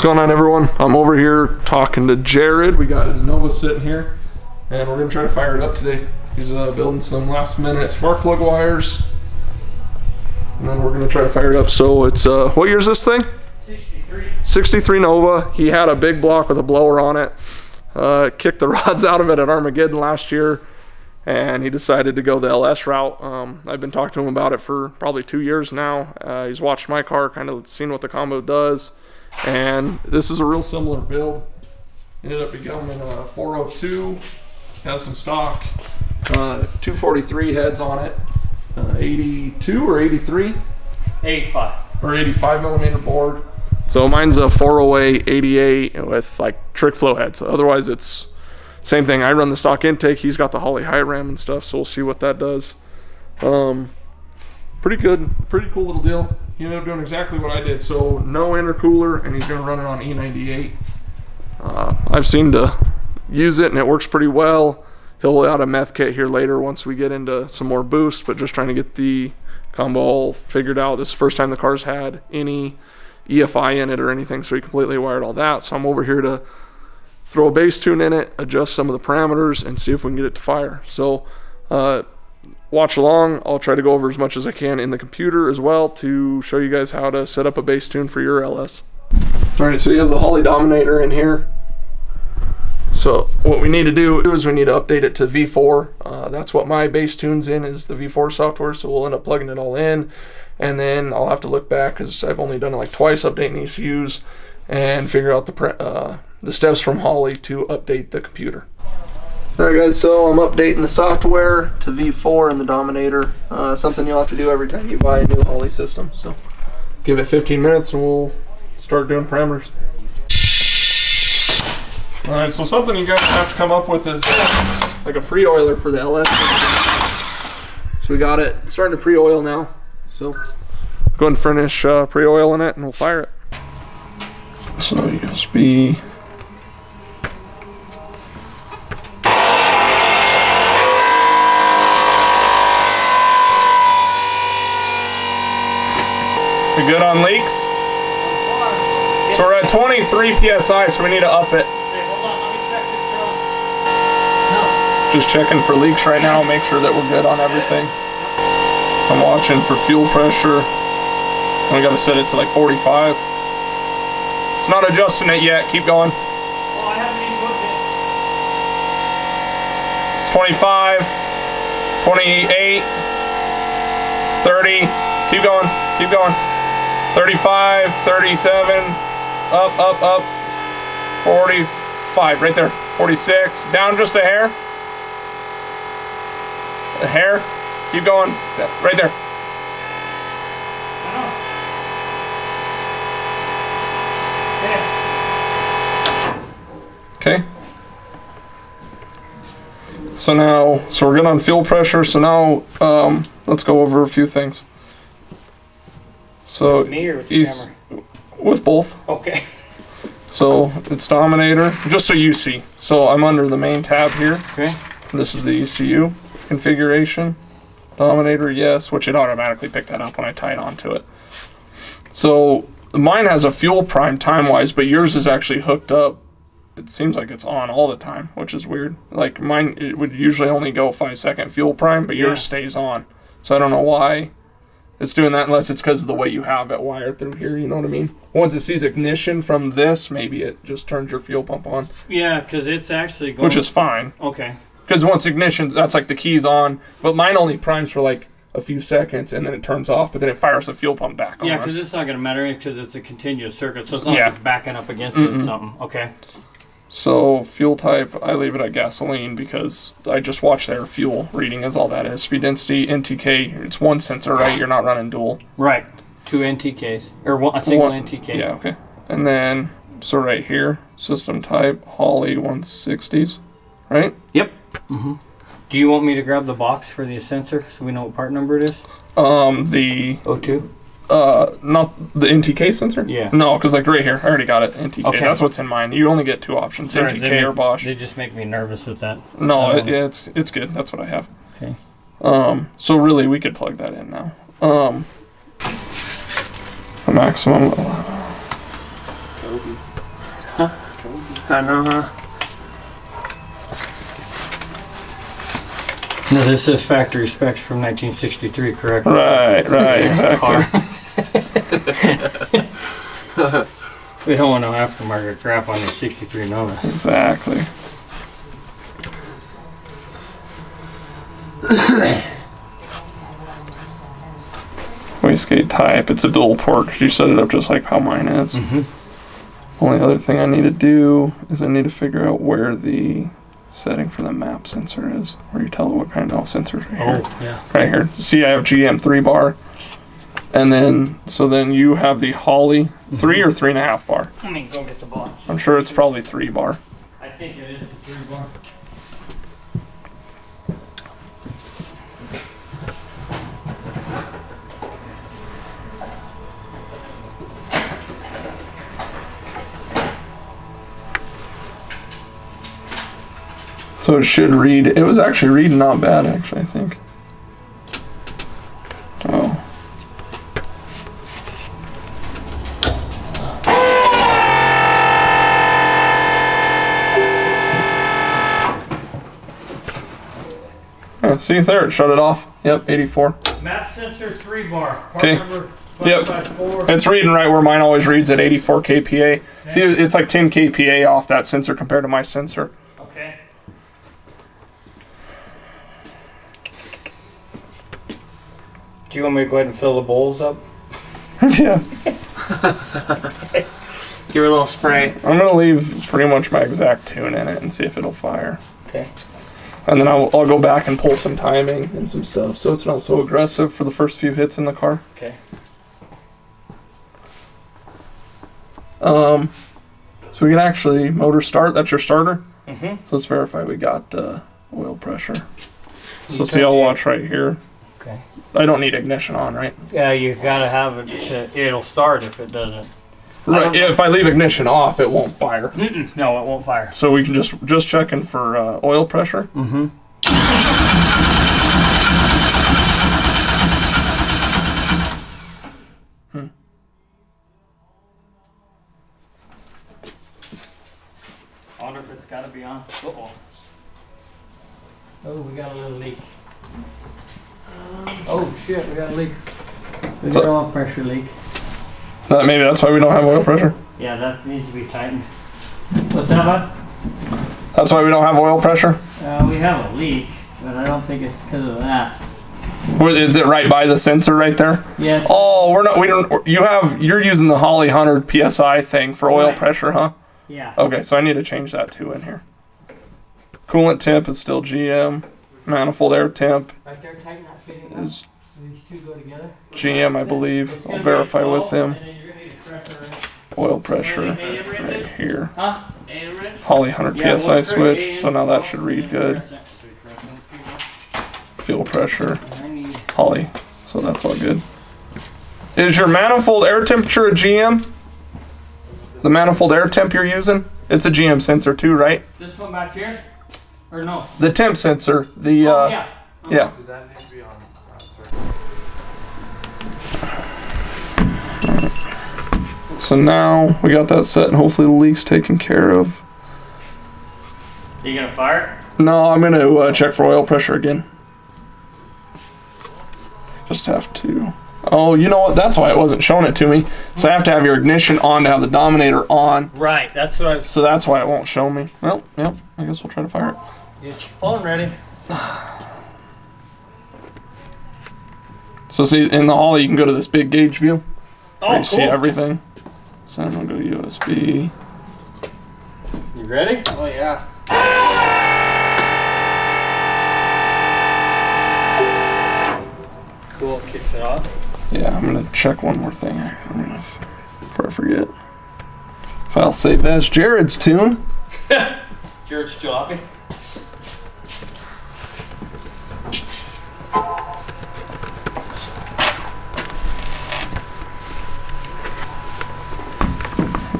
What's going on, everyone? I'm over here talking to Jared. We got his Nova sitting here, and we're gonna try to fire it up today. He's building some last-minute spark plug wires, and then we're gonna try to fire it up. So it's what year is this thing? 63. 63 Nova. He had a big block with a blower on it. Kicked the rods out of it at Armageddon last year, and he decided to go the LS route. I've been talking to him about it for probably 2 years now. He's watched my car, kind of seen what the combo does. And this is a real similar build. Ended up becoming a 402, has some stock 243 heads on it, 82 or 83? 85. Or 85 millimeter board. So mine's a 408 88 with like trick flow heads. So otherwise it's same thing. I run the stock intake, he's got the Holley high ram and stuff, so we'll see what that does. Pretty good, pretty cool little deal. He ended up doing exactly what I did, so no intercooler, and he's going to run it on E98. I've seemed to use it, and it works pretty well. He'll add a meth kit here later once we get into some more boost, but just trying to get the combo all figured out. This is the first time the car's had any EFI in it or anything, so he completely wired all that. So I'm over here to throw a base tune in it, adjust some of the parameters, and see if we can get it to fire. So watch along. I'll try to go over as much as I can in the computer as well to show you guys how to set up a base tune for your LS. All right, so he has the Holley Dominator in here. So what we need to do is we need to update it to V4. That's what my base tune's in, is the V4 software, so we'll end up plugging it all in. And then I'll have to look back, because I've only done it like twice, updating ECUs, and figure out the steps from Holley to update the computer. Alright guys, so I'm updating the software to V4 in the Dominator, something you'll have to do every time you buy a new Holley system. So give it 15 minutes and we'll start doing parameters. Alright, so something you guys have to come up with is like a pre-oiler for the LS. So we got it, it's starting to pre-oil now. So go ahead and finish pre-oiling it and we'll fire it. So USB. Good on leaks? So we're at 23 PSI, so we need to up it. Hey, hold on, let me check this drum. No. Just checking for leaks right now, make sure that we're good on everything. I'm watching for fuel pressure. We gotta set it to like 45. It's not adjusting it yet, keep going. Well, I haven't even moved it. It's 25, 28, 30, keep going, keep going. 35, 37, up, up, up, 45, right there, 46, down just a hair. A hair, keep going, right there. Okay. So now, so we're good on fuel pressure, so now let's go over a few things. So with me or with the camera? With both. Okay. So it's Dominator, just so you see. So I'm under the main tab here. Okay. This is the ECU configuration. Dominator, yes, which it automatically picked that up when I tied onto it. So mine has a fuel prime time-wise, but yours is actually hooked up. It seems like it's on all the time, which is weird. Like mine, it would usually only go 5-second fuel prime, but yours stays on. So I don't know why it's doing that, unless it's because of the way you have it wired through here, you know what I mean? Once it sees ignition from this, maybe it just turns your fuel pump on. Yeah, because it's actually going... Which is fine. Okay. Because once ignition, that's like the key's on, but mine only primes for like a few seconds, and then it turns off, but then it fires the fuel pump back on. Yeah, because it's not going to matter, because it's a continuous circuit, so it's not like it's backing up against it or something. Okay. So fuel type, I leave it at gasoline because I just watched their fuel reading is all that is. Speed density, NTK, it's one sensor, right? You're not running dual. Right, 2 NTKs, or a single NTK. Yeah, okay. And then, so right here, system type, Holley 160s, right? Yep. Do you want me to grab the box for the sensor so we know what part number it is? The... O2? Not the NTK sensor? Yeah. No, because like right here, I already got it, NTK. Okay. That's what's in mine. You only get 2 options, sorry, NTK or Bosch. They just make me nervous with that. No, it's good. That's what I have. Okay. So really, we could plug that in now. A maximum. Kobe. I know, huh? No, this is factory specs from 1963, correct? Right, right, exactly. Car. We don't want no aftermarket crap on the 63 Nova. Exactly. Wastegate type, it's a dual port because you set it up just like how mine is. Mm-hmm. Only other thing I need to do is I need to figure out where the setting for the MAP sensor is, where you tell it what kind of sensor is right here. Yeah. Right here. See, I have GM 3 bar, and then so then you have the Holley 3 or 3.5 bar. I mean, go get the box. I'm sure it's probably 3 bar. I think it is the 3 bar. So it should read, it was actually reading not bad, actually, I think. Oh. Yeah, see there, it shut it off. Yep, 84. Map sensor 3 bar. Okay. Yep. It's reading right where mine always reads at 84 kPa. Okay. See, it's like 10 kPa off that sensor compared to my sensor. Okay. Do you want me to go ahead and fill the bowls up? Yeah. Give her a little spray. I'm going to leave pretty much my exact tune in it and see if it'll fire. Okay. And then I'll go back and pull some timing and some stuff so it's not so aggressive for the first few hits in the car. Okay. So we can actually motor start. That's your starter. Mm-hmm. So let's verify we got oil pressure. So see, I'll watch right here. Okay. I don't need ignition on, right? Yeah, you gotta have it. It'll start if it doesn't. Right. If I leave ignition off, it won't fire. Mm-mm. No, it won't fire. So we can just checking for oil pressure. Mm-hmm. Hmm. I wonder if it's gotta be on. Uh-oh. Oh, we got a little leak. Oh shit, we got a leak. We got oil pressure leak. Maybe that's why we don't have oil pressure? Yeah, that needs to be tightened. What's that about? That's why we don't have oil pressure? We have a leak, but I don't think it's because of that. What, is it right by the sensor right there? Yeah. Oh, we're not, we don't, you're using the Holley 100 PSI thing for oil pressure, huh? Yeah. Okay, so I need to change that too in here. Coolant temp is still GM. Manifold air temp right there, tighten that fitting is these two go together. GM, I believe. I'll verify with them. Oil pressure right here. Holley 100 PSI switch, so now that should read good. Fuel pressure, Holley, so that's all good. Is your manifold air temperature a GM? The manifold air temp you're using? It's a GM sensor too, right? This one back here? Or no. The temp sensor. The yeah. Yeah. Did that need to be on? So now we got that set, and hopefully the leak's taken care of. Are you gonna fire it? No, I'm gonna check for oil pressure again. Just have to. Oh, you know what? That's why it wasn't showing it to me. So I have to have your ignition on to have the Dominator on. Right. That's what I've. So that's why it won't show me. Well, yep. I guess we'll try to fire it. Get your phone ready. So see, in the hall you can go to this big gauge view. Oh, where you cool. See everything. So I'm gonna go USB. You ready? Oh yeah. Cool. Kicks it off. Yeah, I'm gonna check one more thing. I'm gonna before I forget. File save as Jared's tune. Jared's jalopy.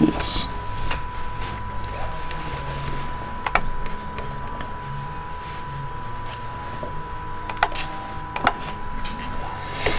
Yes.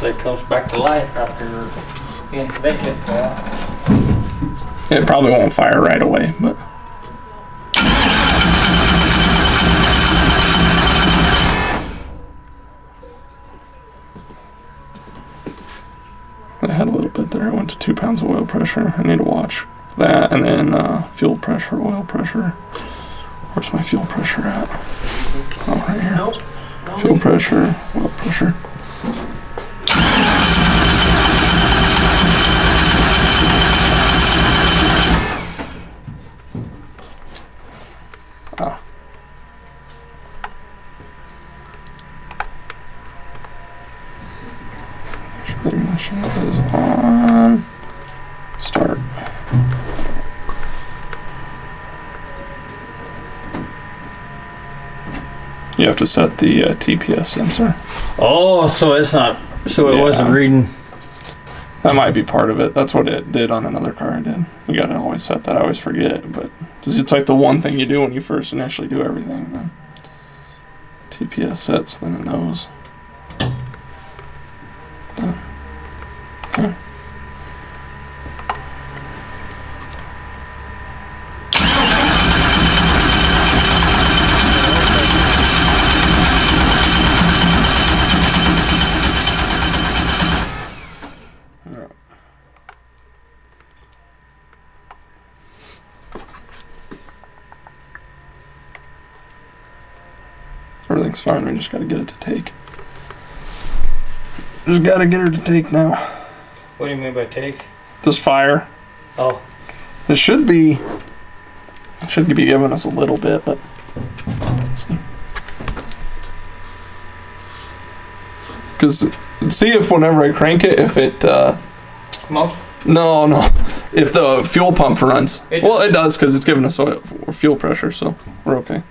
So it comes back to life after being convicted for that. It probably won't fire right away, but. 2 pounds of oil pressure. I need to watch that, and then fuel pressure, oil pressure. Where's my fuel pressure at? Oh, right here. Nope. Fuel pressure, oil pressure. Ignition is on. Start. You have to set the TPS sensor. Oh, so it's not. So it wasn't reading. That might be part of it. That's what it did on another car I did. You gotta always set that. I always forget, but it's like the one thing you do when you first initially do everything. Then TPS sets, then it knows. Everything's fine, we just gotta get it to take. Just gotta get her to take now. What do you mean by take? Just fire. Oh. It should be giving us a little bit, but let's see. 'Cause see if whenever I crank it, if it if the fuel pump runs. It does, because it's giving us oil, fuel pressure, so we're okay.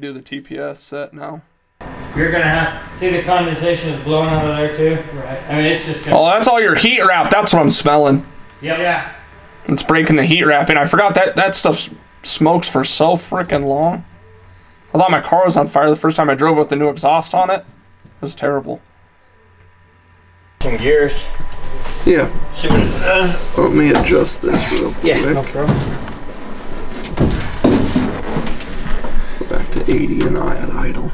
Do the TPS set now. You're gonna have, see the condensation is blowing out of there too. Right. I mean, it's just gonna. Oh, that's all your heat wrap. That's what I'm smelling. Yep. Yeah. It's breaking the heat wrap, and I forgot that that stuff smokes for so freaking long. I thought my car was on fire the first time I drove with the new exhaust on it. It was terrible. Some gears. Yeah. See what it does. Let me adjust this real quick. Yeah, no problem. Go back to 80 and I at idle.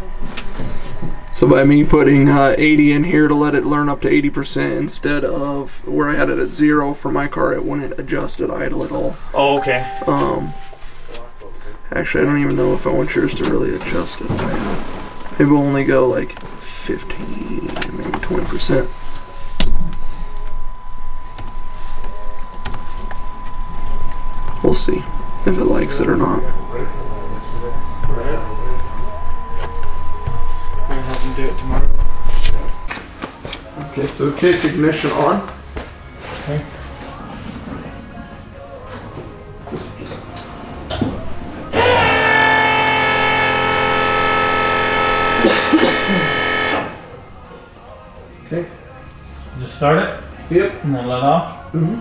So by me putting 80 in here to let it learn up to 80% instead of where I had it at 0 for my car, it wouldn't adjust at idle at all. Oh, okay. Actually, I don't even know if I want yours to really adjust it. Maybe we'll only go like 15, maybe 20%. We'll see if it likes it or not. Do it tomorrow. Okay, so kick ignition on. Okay. Okay. Just start it? Yep. And then let off? Mm-hmm.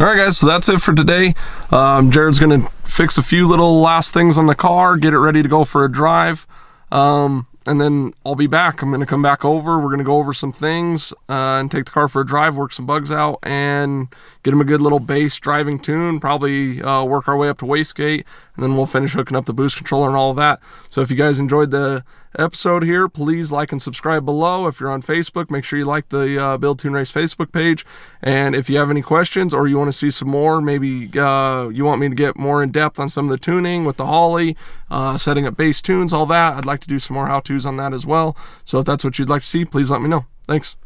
Alright guys, so that's it for today. Jared's going to fix a few little last things on the car, get it ready to go for a drive, and then I'll be back. I'm going to come back over, we're going to go over some things, and take the car for a drive, work some bugs out, and get him a good little base driving tune, probably work our way up to wastegate, and then we'll finish hooking up the boost controller and all of that. So if you guys enjoyed the episode here, please like and subscribe below. If you're on Facebook, make sure you like the Build Tune Race Facebook page. And if you have any questions or you want to see some more, maybe you want me to get more in depth on some of the tuning with the Holley, setting up bass tunes, all that, I'd like to do some more how-tos on that as well. So if that's what you'd like to see, please let me know. Thanks.